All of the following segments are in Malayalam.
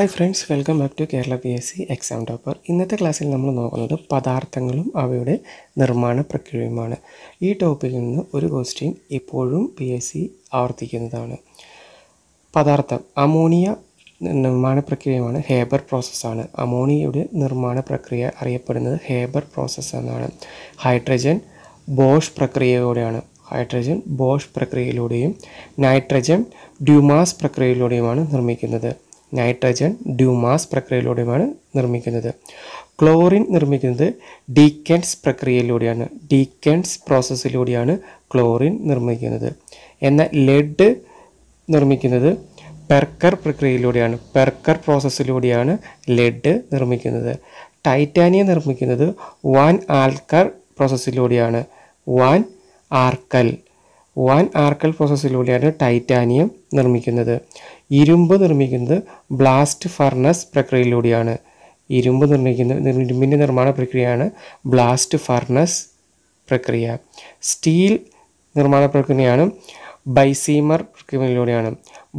Hi friends, welcome back to Kerala PSC Exam Topper. In this class, we will talk about Padarthangalum avayude Nirmana Prakriyayumanu. This topic is one question ippozhum PSC avarthikkunnathanu. Padartham ammonia Nirmana Prakriyayumanu Haber process aanu. Ammoniayude Nirmana Prakriya ariyappedunna Haber process aanu. Hydrogen Bosch prakriyayiloodeyaanu. Hydrogen Bosch prakriyayiloodeയും Nitrogen Dumas prakriyayiloodeയുമാണ് നിർമ്മിക്കുന്നത്. നൈട്രജൻ ഡ്യൂമാസ് പ്രക്രിയയിലൂടെയാണ് നിർമ്മിക്കുന്നത്. ക്ലോറിൻ നിർമ്മിക്കുന്നത് ഡീക്കൻസ് പ്രക്രിയയിലൂടെയാണ്. ഡീക്കൻസ് പ്രോസസ്സിലൂടെയാണ് ക്ലോറിൻ നിർമ്മിക്കുന്നത്. എന്നാൽ ലെഡ് നിർമ്മിക്കുന്നത് പെർക്കർ പ്രക്രിയയിലൂടെയാണ്. പെർക്കർ പ്രോസസ്സിലൂടെയാണ് ലെഡ് നിർമ്മിക്കുന്നത്. ടൈറ്റാനിയം നിർമ്മിക്കുന്നത് വാൻ ആൽക്കർ പ്രോസസ്സിലൂടെയാണ്. വാൻ ആർക്കൽ പ്രോസസ്സിലൂടെയാണ് ടൈറ്റാനിയം നിർമ്മിക്കുന്നത്. ഇരുമ്പ് നിർമ്മിക്കുന്നത് ബ്ലാസ്റ്റ് ഫർണസ് പ്രക്രിയയിലൂടെയാണ്. ഇരുമ്പിൻ്റെ നിർമ്മാണ പ്രക്രിയയാണ് ബ്ലാസ്റ്റ് ഫർണസ് പ്രക്രിയ. സ്റ്റീൽ നിർമ്മാണ പ്രക്രിയയാണ് ബൈസീമർ പ്രക്രിയയിലൂടെയാണ്.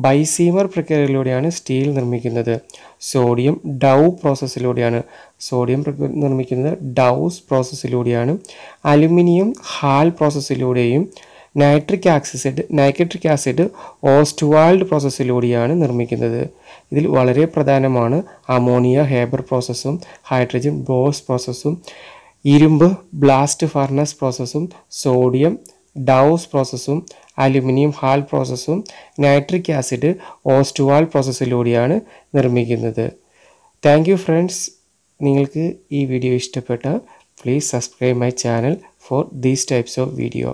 ബൈസീമർ പ്രക്രിയയിലൂടെയാണ് സ്റ്റീൽ നിർമ്മിക്കുന്നത്. സോഡിയം ഡൗ പ്രോസസ്സിലൂടെയാണ്. സോഡിയം നിർമ്മിക്കുന്നത് ഡൗസ് പ്രോസസ്സിലൂടെയാണ്. അലുമിനിയം ഹാൽ പ്രോസസ്സിലൂടെയും നൈട്രിക് ആസിഡ് ഓസ്റ്റുവാൾഡ് പ്രോസസ്സിലൂടെയാണ് നിർമ്മിക്കുന്നത്. ഇതിൽ വളരെ പ്രധാനമാണ് അമോണിയ ഹേബർ പ്രോസസ്സും ഹൈഡ്രജൻ ബോസ് പ്രോസസ്സും ഇരുമ്പ് ബ്ലാസ്റ്റ് ഫർണസ് പ്രോസസ്സും സോഡിയം ഡൗസ് പ്രോസസ്സും അലുമിനിയം ഹാൾ പ്രോസസ്സും നൈട്രിക് ആസിഡ് ഓസ്റ്റുവാൾഡ് പ്രോസസ്സിലൂടെയാണ് നിർമ്മിക്കുന്നത്. Thank you friends. നിങ്ങൾക്ക് ഈ വീഡിയോ ഇഷ്ടപ്പെട്ടാൽ please subscribe my channel for these types of video.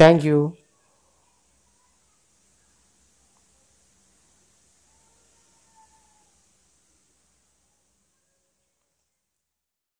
Thank you.